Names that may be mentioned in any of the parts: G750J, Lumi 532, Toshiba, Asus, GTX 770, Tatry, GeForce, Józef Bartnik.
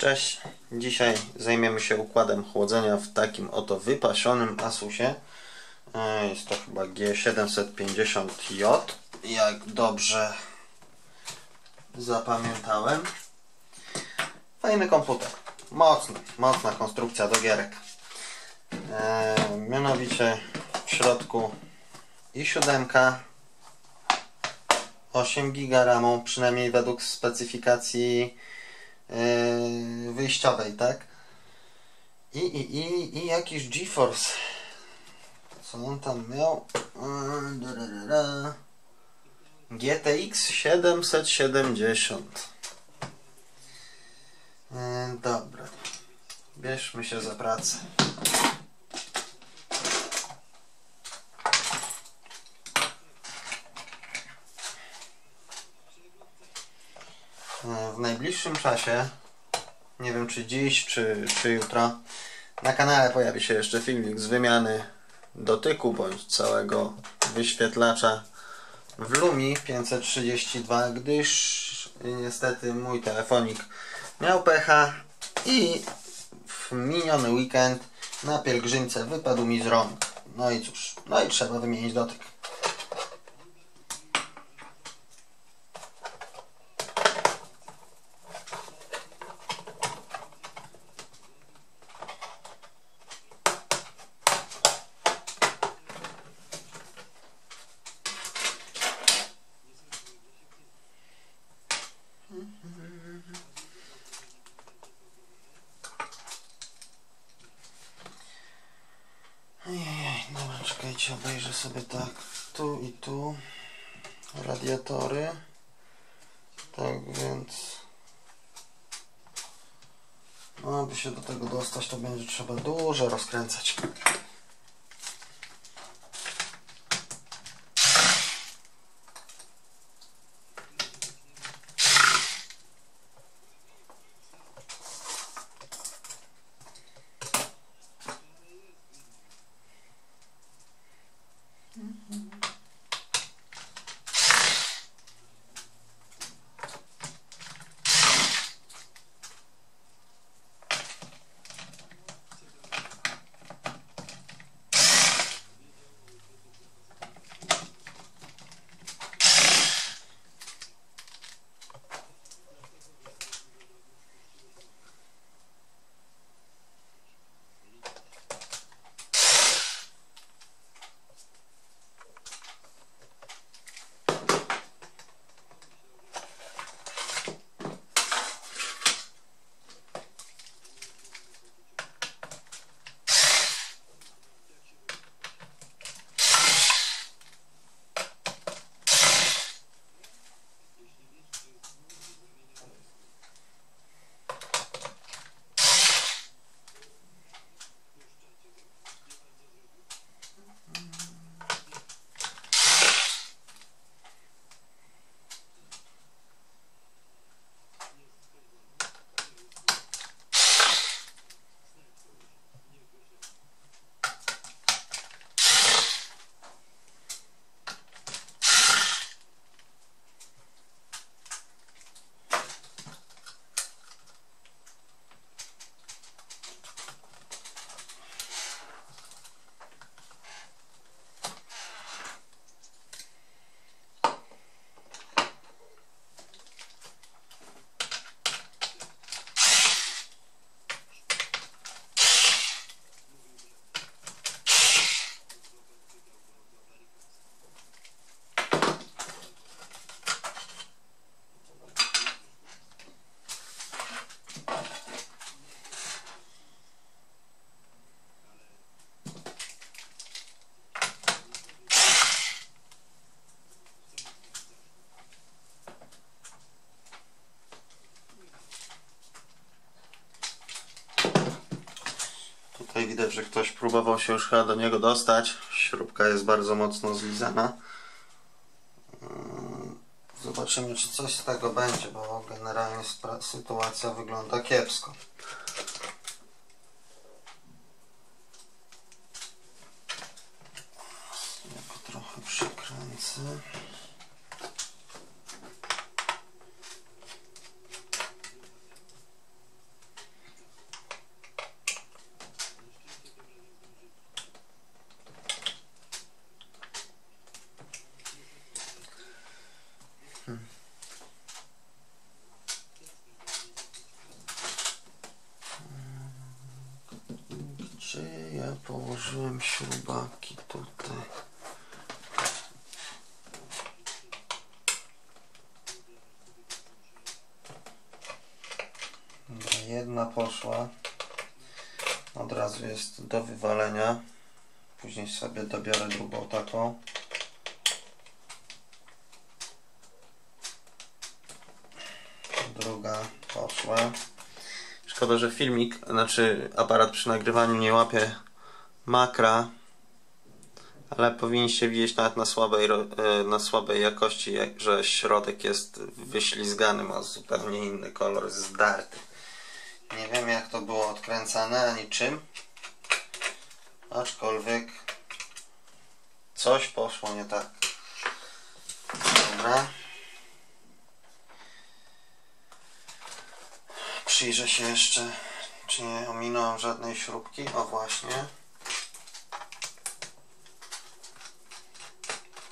Cześć, dzisiaj zajmiemy się układem chłodzenia w takim oto wypasionym Asusie. Jest to chyba G750J, jak dobrze zapamiętałem. Fajny komputer, mocna konstrukcja do gierek. Mianowicie w środku i7, 8 GB RAM, przynajmniej według specyfikacji wyjściowej, tak? I jakiś GeForce. Co on tam miał? GTX 770. Dobra. Bierzmy się za pracę. W najbliższym czasie, nie wiem czy dziś, czy jutro, na kanale pojawi się jeszcze filmik z wymiany dotyku bądź całego wyświetlacza w Lumi 532, gdyż niestety mój telefonik miał pecha i w miniony weekend na pielgrzymce wypadł mi z rąk. No i cóż, no i trzeba wymienić dotyk. Czekajcie, obejrzę sobie tak, tu i tu radiatory, tak więc no, aby się do tego dostać, to będzie trzeba dużo rozkręcać. Tutaj widać, że ktoś próbował się już chyba do niego dostać. Śrubka jest bardzo mocno zlizana. Zobaczymy, czy coś z tego będzie, bo generalnie sytuacja wygląda kiepsko. Ja go trochę przykręcę. Ja położyłem śrubaki tutaj. Jedna poszła. Od razu jest do wywalenia. Później sobie dobiorę drugą taką. Druga poszła. Szkoda, że filmik, znaczy aparat przy nagrywaniu nie łapie makra, ale powinniście widzieć nawet na słabej jakości, że środek jest wyślizgany, ma zupełnie inny kolor, zdarty. Nie wiem, jak to było odkręcane ani czym, aczkolwiek coś poszło nie tak. Dobra. Przyjrzę się jeszcze, czy nie ominąłem żadnej śrubki. O, właśnie.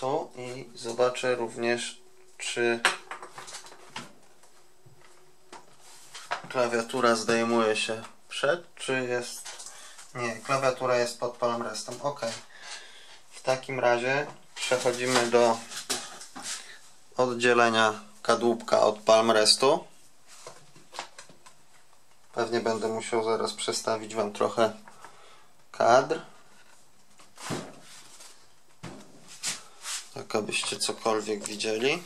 Tu i zobaczę również, czy klawiatura zdejmuje się przed, czy jest... Nie, klawiatura jest pod polem restem. Ok. W takim razie przechodzimy do oddzielenia kadłubka od palm restu. Pewnie będę musiał zaraz przestawić wam trochę kadr, tak abyście cokolwiek widzieli.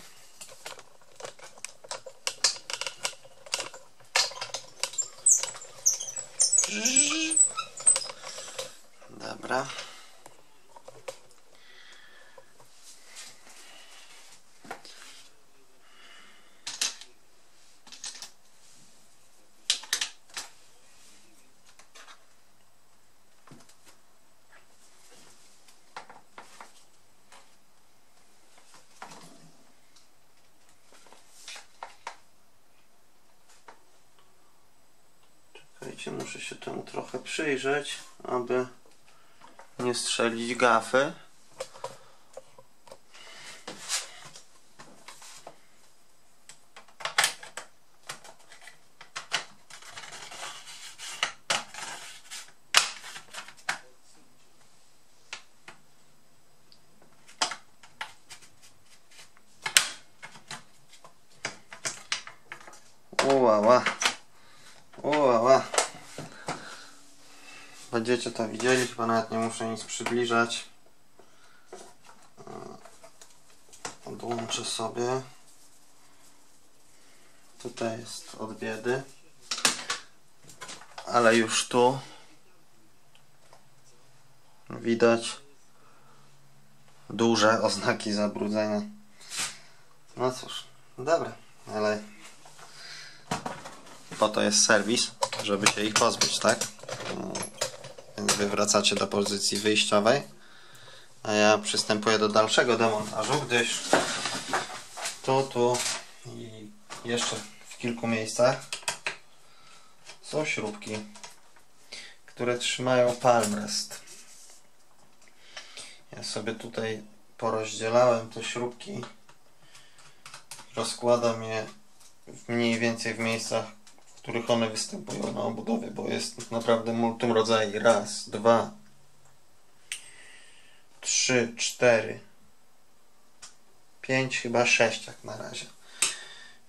Dobra. Muszę się temu trochę przyjrzeć, aby nie strzelić gafy. Będziecie to widzieli, chyba nawet nie muszę nic przybliżać. Odłączę sobie. Tutaj jest od biedy. Ale już tu widać duże oznaki zabrudzenia. No cóż, dobra, ale po to jest serwis, żeby się ich pozbyć, tak? Wy wracacie do pozycji wyjściowej, a ja przystępuję do dalszego demontażu, gdyż tu i jeszcze w kilku miejscach są śrubki, które trzymają palm rest. Ja sobie tutaj porozdzielałem te śrubki, rozkładam je mniej więcej w miejscach, w których one występują na obudowie, bo jest naprawdę multum rodzajów. Raz, dwa, trzy, cztery, pięć, chyba sześć jak na razie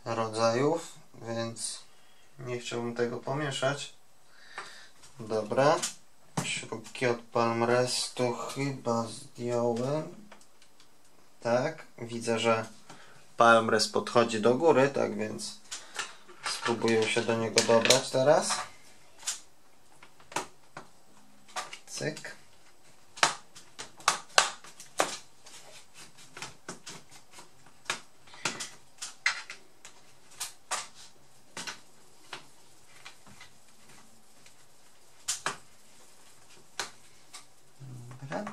rodzajów, więc nie chciałbym tego pomieszać. Dobra, śrubki od palmrestu chyba zdjąłem. Tak, widzę, że palmrest podchodzi do góry, tak więc spróbuję się do niego dobrać teraz. Cyk. Dobra.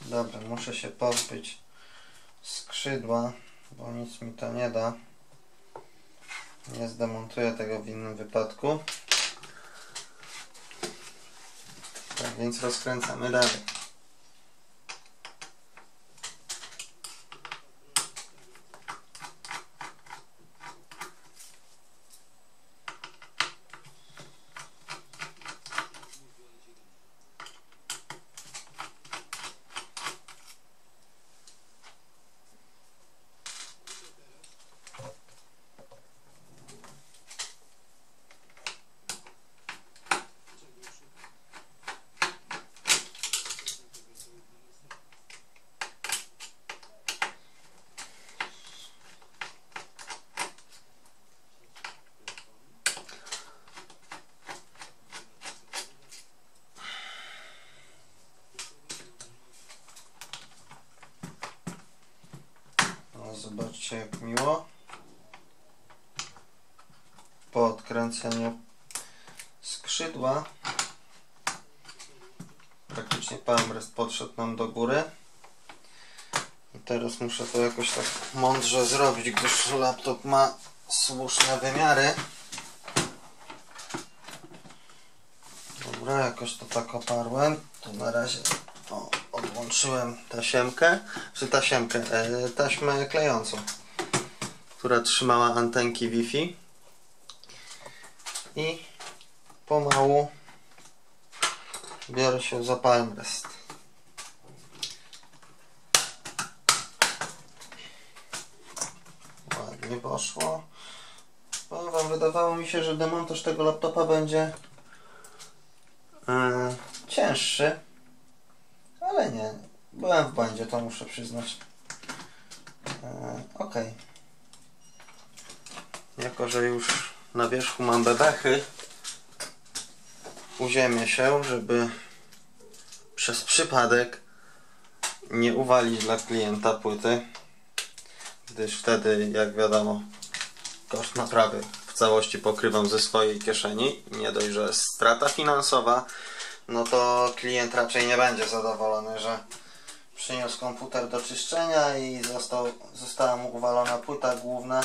Dobra, muszę się pozbyć skrzydła, bo nic mi to nie da. Nie zdemontuję tego w innym wypadku. Tak więc rozkręcamy dalej. Patrzcie jak miło. Po odkręceniu skrzydła praktycznie palmrest podszedł nam do góry. I teraz muszę to jakoś tak mądrze zrobić, gdyż laptop ma słuszne wymiary. Dobra, jakoś to tak oparłem. To na razie odłączyłem tasiemkę, czy taśmę klejącą, która trzymała antenki Wi-Fi. I pomału biorę się za palmrest. Ładnie poszło. Powiem wam, wydawało mi się, że demontaż tego laptopa będzie cięższy, ale nie. Byłem w błędzie, to muszę przyznać. Ok. Jako że już na wierzchu mam bebechy, uziemię się, żeby przez przypadek nie uwalić dla klienta płyty, gdyż wtedy, jak wiadomo, koszt naprawy w całości pokrywam ze swojej kieszeni. Nie dość, że strata finansowa, no to klient raczej nie będzie zadowolony, że przyniósł komputer do czyszczenia i została mu uwalona płyta główna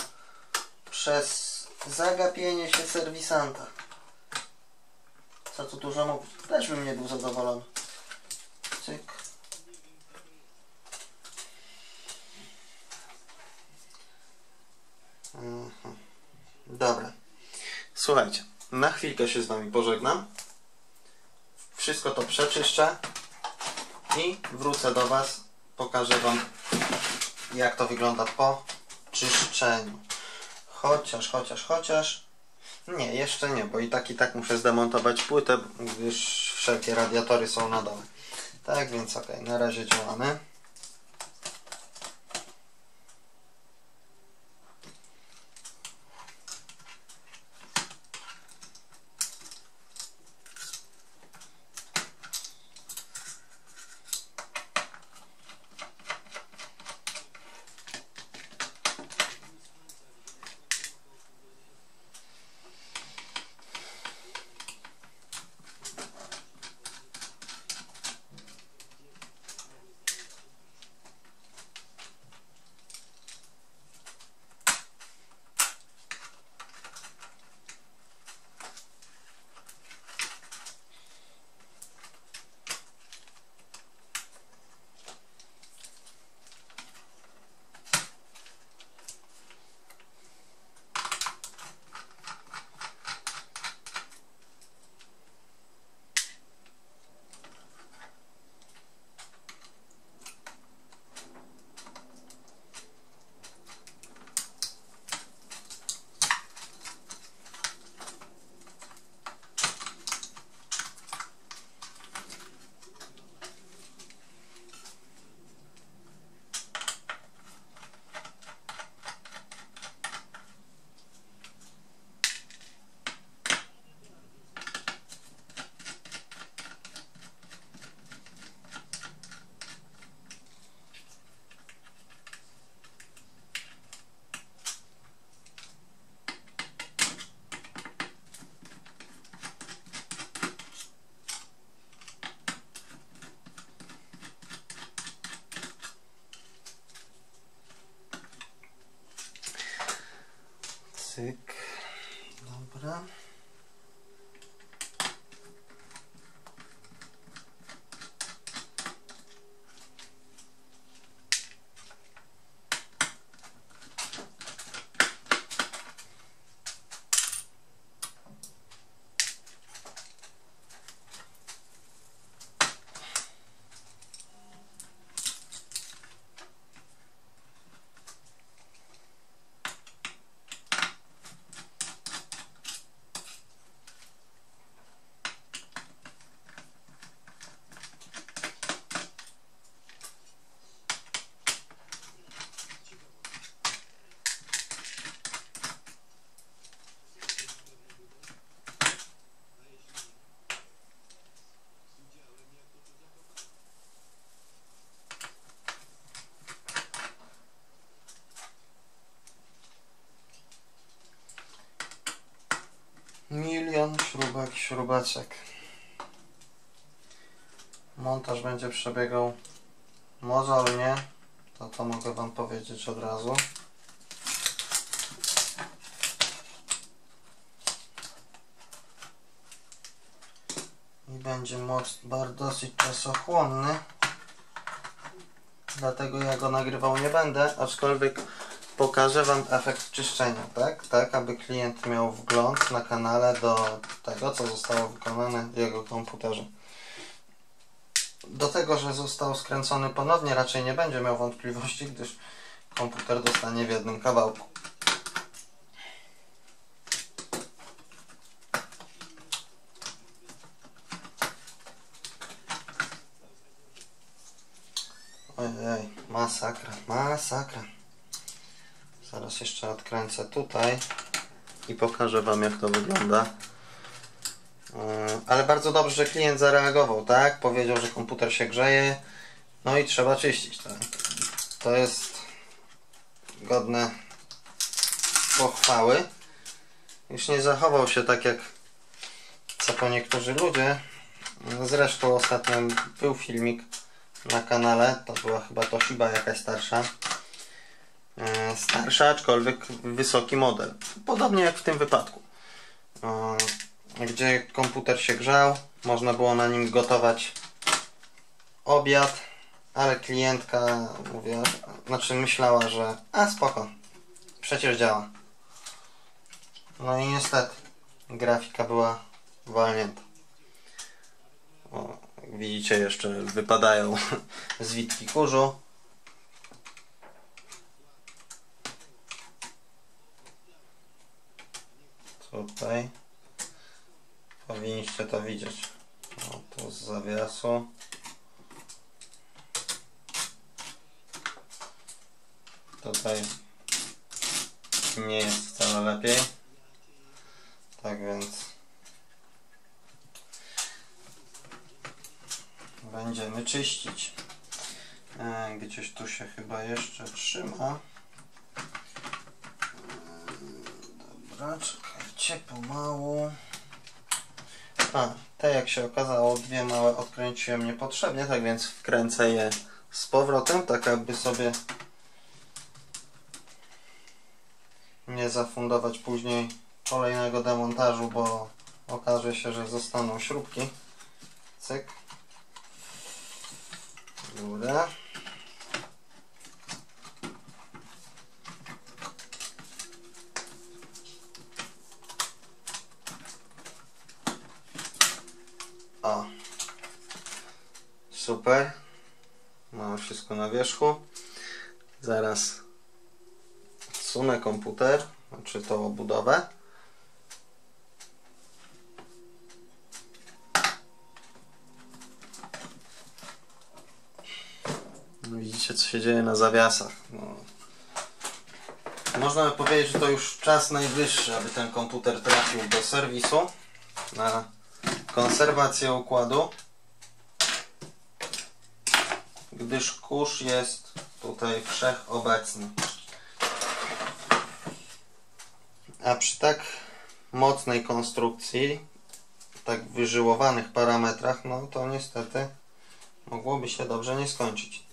przez zagapienie się serwisanta. Co tu dużo mówić, też bym nie był zadowolony. Cyk. Dobra. Słuchajcie, na chwilkę się z wami pożegnam. Wszystko to przeczyszczę i wrócę do was. Pokażę wam, jak to wygląda po czyszczeniu. Chociaż... Nie, jeszcze nie, bo i tak muszę zdemontować płytę, gdyż wszelkie radiatory są na dole. Tak więc ok, na razie działamy. Dobra. śrubaczek. Montaż będzie przebiegał mozolnie, to mogę wam powiedzieć od razu. I będzie dosyć czasochłonny, dlatego ja go nagrywał nie będę, aczkolwiek pokażę wam efekt czyszczenia, tak aby klient miał wgląd na kanale do tego, co zostało wykonane w jego komputerze. Do tego, że został skręcony ponownie, raczej nie będzie miał wątpliwości, gdyż komputer dostanie w jednym kawałku. Ojej, masakra, masakra. Zaraz jeszcze odkręcę tutaj i pokażę wam, jak to wygląda. Ale bardzo dobrze, że klient zareagował, tak? Powiedział, że komputer się grzeje, no i trzeba czyścić, tak? To jest godne pochwały. Już nie zachował się tak, jak co niektórzy ludzie. Zresztą ostatnio był filmik na kanale, to była chyba Toshiba jakaś starsza. Starsza, aczkolwiek wysoki model. Podobnie jak w tym wypadku. Gdzie komputer się grzał, można było na nim gotować obiad, ale klientka myślała, że a spoko, przecież działa. No i niestety grafika była walnięta. O, jak widzicie, jeszcze wypadają zwitki kurzu. Tutaj powinniście to widzieć. O, tu z zawiasu. Tutaj nie jest wcale lepiej. Tak więc będziemy czyścić. Gdzieś tu się chyba jeszcze trzyma. Dobra, czekajcie pomału. Te, jak się okazało, dwie małe odkręciłem niepotrzebnie, tak więc wkręcę je z powrotem, tak aby sobie nie zafundować później kolejnego demontażu, bo okaże się, że zostaną śrubki. Cyk. Dobra. Super, mam wszystko na wierzchu. Zaraz odsunę komputer, znaczy tą obudowę. No, widzicie, co się dzieje na zawiasach. No. Można by powiedzieć, że to już czas najwyższy, aby ten komputer trafił do serwisu na konserwację układu, gdyż kurz jest tutaj wszechobecny. A przy tak mocnej konstrukcji, tak wyżyłowanych parametrach, no to niestety mogłoby się dobrze nie skończyć.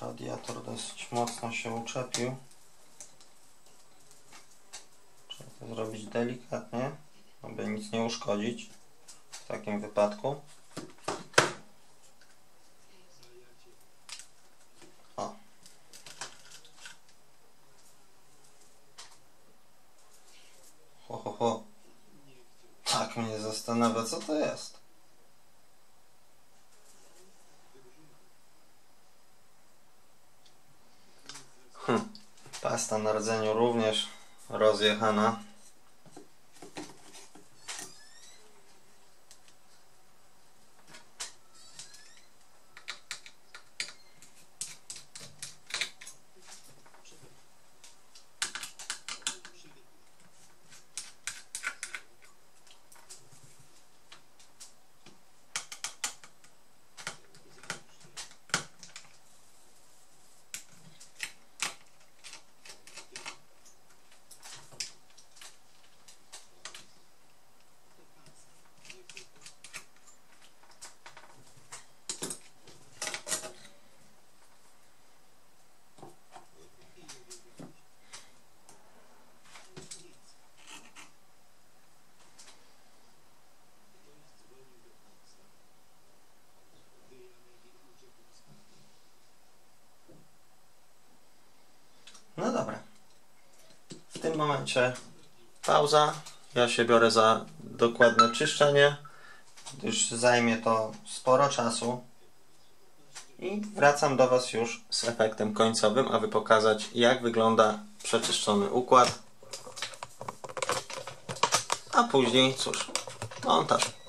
Radiator dosyć mocno się uczepił. Trzeba to zrobić delikatnie, aby nic nie uszkodzić w takim wypadku. O. Ho, tak mnie zastanawia, co to jest. Pasta na rdzeniu również rozjechana. W tym momencie pauza, ja się biorę za dokładne czyszczenie, gdyż zajmie to sporo czasu i wracam do Was już z efektem końcowym, aby pokazać, jak wygląda przeczyszczony układ, a później cóż, montaż.